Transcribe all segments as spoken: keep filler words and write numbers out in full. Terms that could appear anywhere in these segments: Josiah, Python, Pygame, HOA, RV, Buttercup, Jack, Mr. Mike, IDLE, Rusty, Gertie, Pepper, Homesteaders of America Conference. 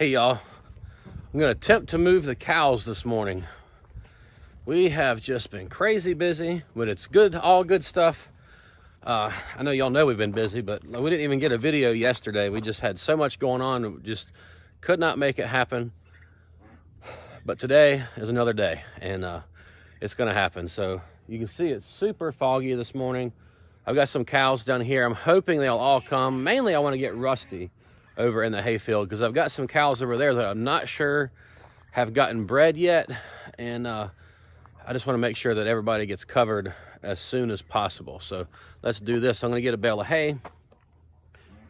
Hey y'all, I'm gonna attempt to move the cows this morning. We have just been crazy busy, but it's good, all good stuff. Uh, I know y'all know we've been busy, but we didn't even get a video yesterday. We just had so much going on, we just could not make it happen. But today is another day, and uh, it's gonna happen. So you can see it's super foggy this morning. I've got some cows down here. I'm hoping they'll all come. Mainly I wanna get Rusty over in the hayfield because I've got some cows over there that I'm not sure have gotten bred yet, and uh, I just want to make sure that everybody gets covered as soon as possible. So let's do this. I'm going to get a bale of hay,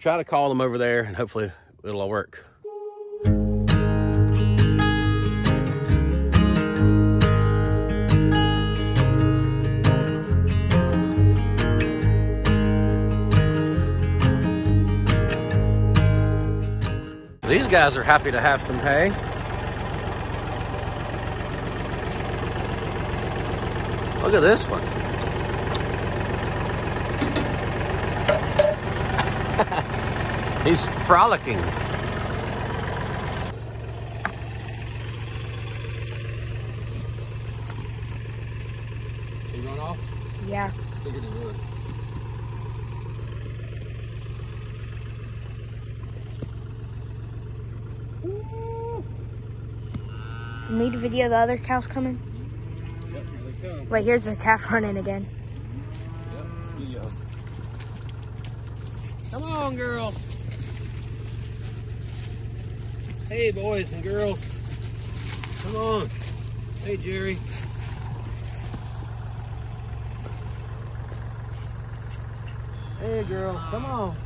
try to call them over there, and hopefully it'll all work. These guys are happy to have some hay. Look at this one. He's frolicking. You going off? Yeah. I figured it would. For me to video the other cows coming? Yep, here they come. Wait, here's the calf running again. Yep, yeah. Come on, girls. Hey, boys and girls. Come on. Hey, Jerry. Hey, girl. Come on.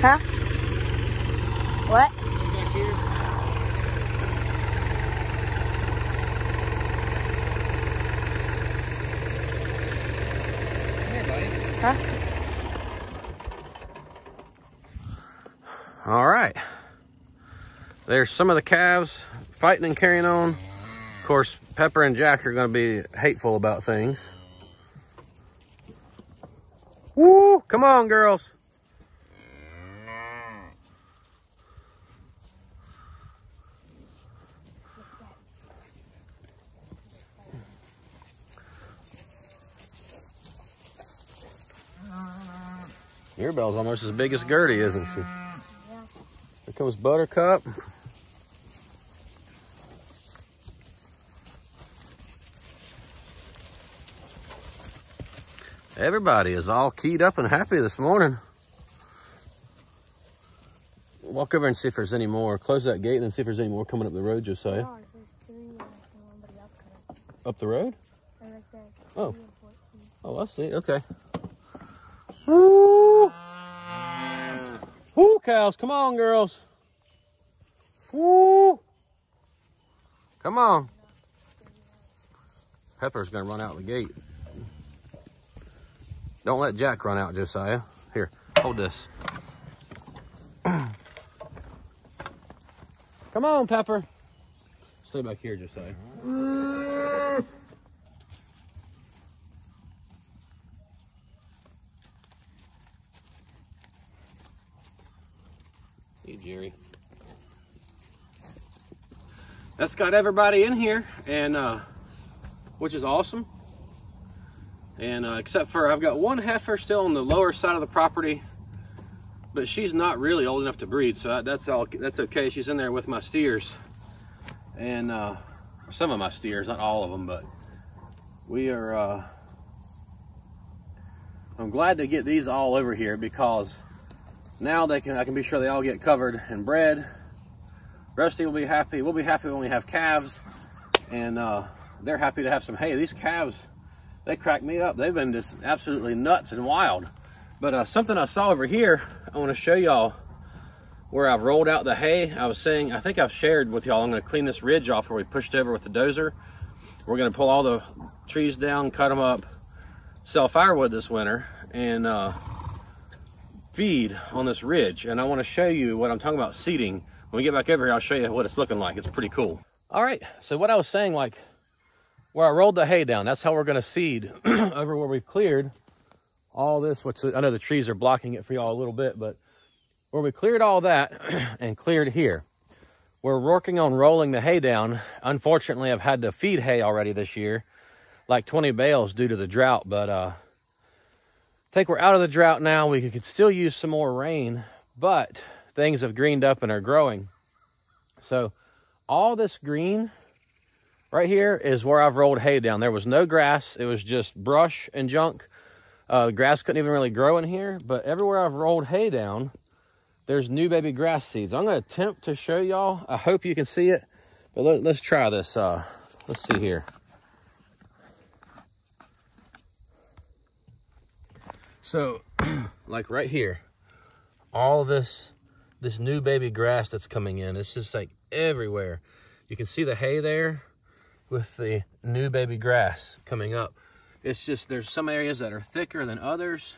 Huh? What? Back here. Come here, buddy. Huh? All right. There's some of the calves fighting and carrying on. Of course, Pepper and Jack are going to be hateful about things. Woo! Come on, girls. Your belle's almost as big as Gertie, isn't she? Here comes Buttercup. Everybody is all keyed up and happy this morning. Walk over and see if there's any more. Close that gate and then see if there's any more coming up the road, Josiah. No, there's three and nobody else coming. Up the road? Right there. Oh. Oh, I see. Okay. Woo! Woo, cows, come on, girls. Woo! Come on. Pepper's gonna run out the gate. Don't let Jack run out, Josiah. Here, hold this. Come on, Pepper. Stay back here, Josiah. Mm. Jerry. That's got everybody in here, and uh, which is awesome. And uh, except for I've got one heifer still on the lower side of the property, but she's not really old enough to breed, so I, that's all. That's okay. She's in there with my steers, and uh, some of my steers, not all of them, but we are. Uh, I'm glad to get these all over here because. Now they can, I can be sure they all get covered and bred. Rusty will be happy. We'll be happy when we have calves. And uh, they're happy to have some hay. These calves, they crack me up. They've been just absolutely nuts and wild. But uh, something I saw over here, I want to show y'all where I've rolled out the hay. I was saying, I think I've shared with y'all, I'm going to clean this ridge off where we pushed over with the dozer. We're going to pull all the trees down, cut them up, sell firewood this winter, and uh, feed on this ridge. And I want to show you what I'm talking about seeding. When we get back over here, I'll show you what it's looking like. It's pretty cool. All right, so what I was saying, like where I rolled the hay down, that's how we're going to seed over where we've cleared all this, which I know the trees are blocking it for y'all a little bit, but where we cleared all that and cleared here, we're working on rolling the hay down. Unfortunately, I've had to feed hay already this year, like twenty bales due to the drought, but uh, I think we're out of the drought now. We could still use some more rain, but things have greened up and are growing. So all this green right here is where I've rolled hay down. There was no grass. It was just brush and junk. Uh, grass couldn't even really grow in here, but everywhere I've rolled hay down, there's new baby grass seeds. I'm gonna attempt to show y'all. I hope you can see it, but let, let's try this. Uh, let's see here. So like right here, all this, this new baby grass that's coming in, it's just like everywhere. You can see the hay there with the new baby grass coming up. It's just, there's some areas that are thicker than others,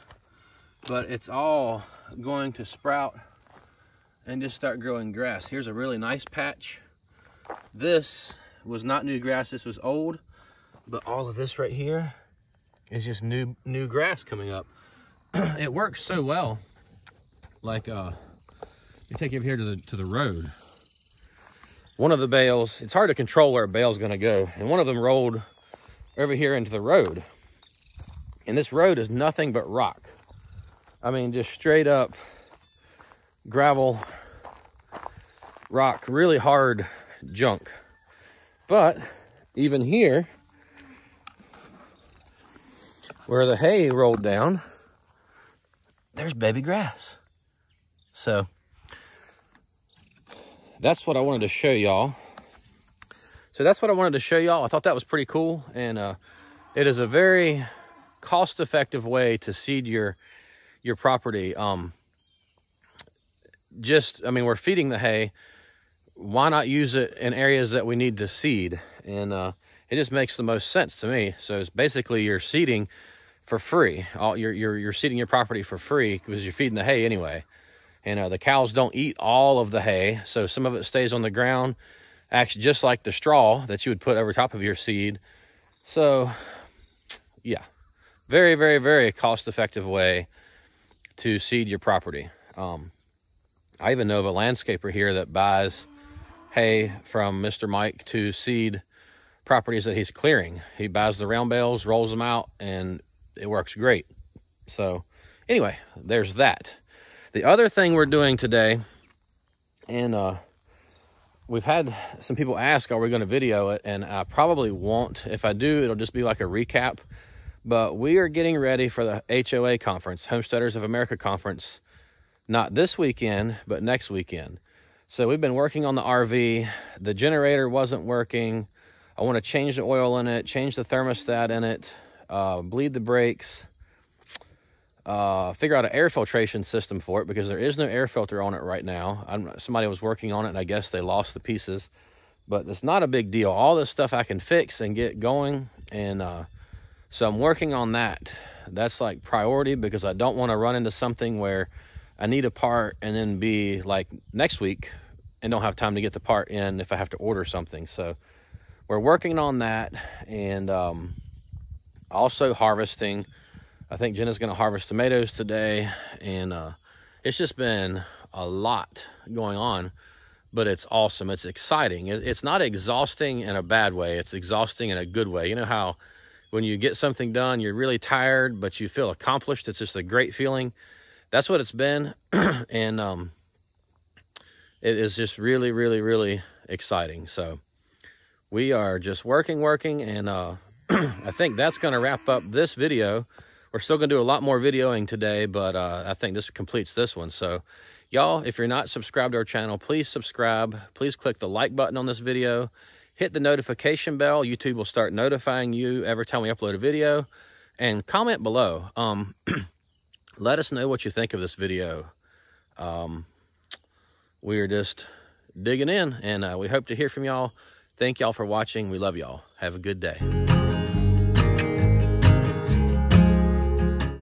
but it's all going to sprout and just start growing grass. Here's a really nice patch. This was not new grass, this was old, but all of this right here is just new new grass coming up. It works so well. Like uh you take it over here to the to the road. One of the bales, it's hard to control where a bale's gonna go, and one of them rolled over here into the road. And this road is nothing but rock. I mean, just straight up gravel, rock, really hard junk. But even here, where the hay rolled down, there's baby grass. So that's what I wanted to show y'all. So that's what I wanted to show y'all. I thought that was pretty cool. And uh, it is a very cost-effective way to seed your your property. Um, just, I mean, we're feeding the hay. Why not use it in areas that we need to seed? And uh, it just makes the most sense to me. So it's basically you're seeding for free. All, you're, you're, you're seeding your property for free because you're feeding the hay anyway. And uh, the cows don't eat all of the hay. So some of it stays on the ground, acts just like the straw that you would put over top of your seed. So yeah, very, very, very cost-effective way to seed your property. Um, I even know of a landscaper here that buys hay from Mister Mike to seed properties that he's clearing. He buys the round bales, rolls them out, and it works great. So anyway, there's that. The other thing we're doing today, and uh, we've had some people ask, are we gonna video it? And I probably won't. If I do, it'll just be like a recap. But we are getting ready for the H O A conference, Homesteaders of America Conference, not this weekend, but next weekend. So we've been working on the R V. The generator wasn't working. I want to change the oil in it, change the thermostat in it, uh, bleed the brakes, uh, figure out an air filtration system for it because there is no air filter on it right now. I'm, somebody was working on it, and I guess they lost the pieces. But it's not a big deal. All this stuff I can fix and get going, and uh, so I'm working on that. That's like priority because I don't want to run into something where I need a part and then be like next week and don't have time to get the part in if I have to order something. So we're working on that, and um, also harvesting. I think Jenna's going to harvest tomatoes today, and uh, it's just been a lot going on, but it's awesome. It's exciting. It's not exhausting in a bad way. It's exhausting in a good way. You know how when you get something done, you're really tired, but you feel accomplished. It's just a great feeling. That's what it's been. And um, it is just really, really, really exciting. So we are just working, working. And uh, I think that's going to wrap up this video. We're still going to do a lot more videoing today, but uh, I think this completes this one. So y'all, if you're not subscribed to our channel, please subscribe. Please click the like button on this video. Hit the notification bell. YouTube will start notifying you every time we upload a video. And comment below. Um, let us know what you think of this video. Um, we're just digging in, and uh, we hope to hear from y'all. Thank y'all for watching. We love y'all. Have a good day.